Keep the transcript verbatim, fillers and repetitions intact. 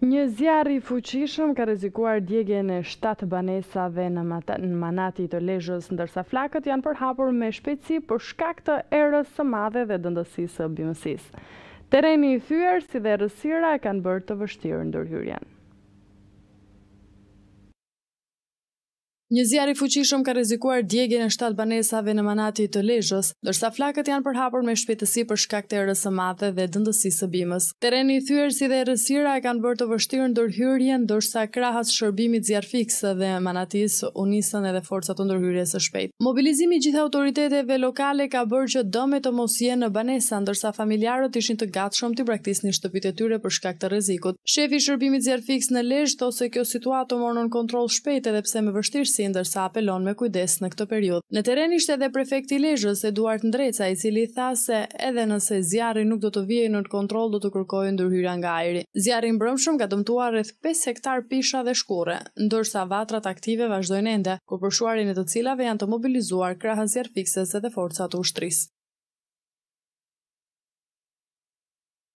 Një zjarr i fuqishëm ka rrezikuar djegjen e shtatë banesave në Manati të Lezhës, ndërsa flakët janë përhapur me shpejtësi për shkak të erës së madhe dhe dëndësisë së bimësisë. Terreni i thyer si dhe rrësira e kanë bërë të vështirë ndërhyrjen. Një zjarr i fuqishëm ka rrezikuar djegjen e shtatë banesave në Manati të Lezhës, ndërsa flakët janë përhapur me shpejtësi për shkak të erës së madhe dhe dëndësisë së bimës. Terreni i thyer si dhe errësira e kanë bërë të vështirë ndërhyrjen, ndërsa krahas shërbimit zjarrfikse dhe Manatis u nisën edhe forcat ndërhyrjes së shpejtë. Mobilizimi i gjithë autoriteteve lokale ka bërë që dëmet të mos jenë në banesa, ndërsa familjarët ishin të gatshëm të braktisnin shtëpitë e tyre për shkak të rrezikut. Shefi i shërbimit zjarrfiks në Lezhë thotë se kjo situatë morën në kontroll shpejt edhe pse me vështirësi, ndërsa apelon me kujdes në këtë periudhë. Në terren ishte edhe prefekti i Lezhës, Eduard Ndrecaj, i cili tha se edhe nëse zjarri nuk do të vijë në kontroll, do të kërkojë ndërhyrja nga ajri. Zjarri i mbrëmshëm ka dëmtuar rreth pesë hektar pisha dhe shkurre, ndërsa vatrat aktive vazhdojnë ende, ku për shuarin e të cilave janë të mobilizuar kraha zjarrfikses dhe forcat e ushtrisë.